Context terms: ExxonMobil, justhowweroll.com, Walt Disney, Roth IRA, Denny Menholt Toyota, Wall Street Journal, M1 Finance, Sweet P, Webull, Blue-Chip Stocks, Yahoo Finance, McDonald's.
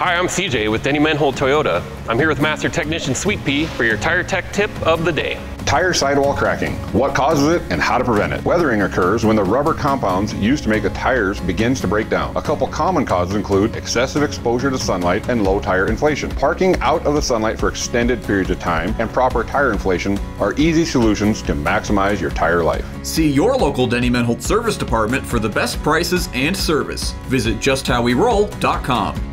Hi, I'm CJ with Denny Menholt Toyota. I'm here with Master Technician Sweet P for your Tire Tech Tip of the Day. Tire sidewall cracking, what causes it and how to prevent it. Weathering occurs when the rubber compounds used to make the tires begins to break down. A couple common causes include excessive exposure to sunlight and low tire inflation. Parking out of the sunlight for extended periods of time and proper tire inflation are easy solutions to maximize your tire life. See your local Denny Menholt service department for the best prices and service. Visit justhowweroll.com.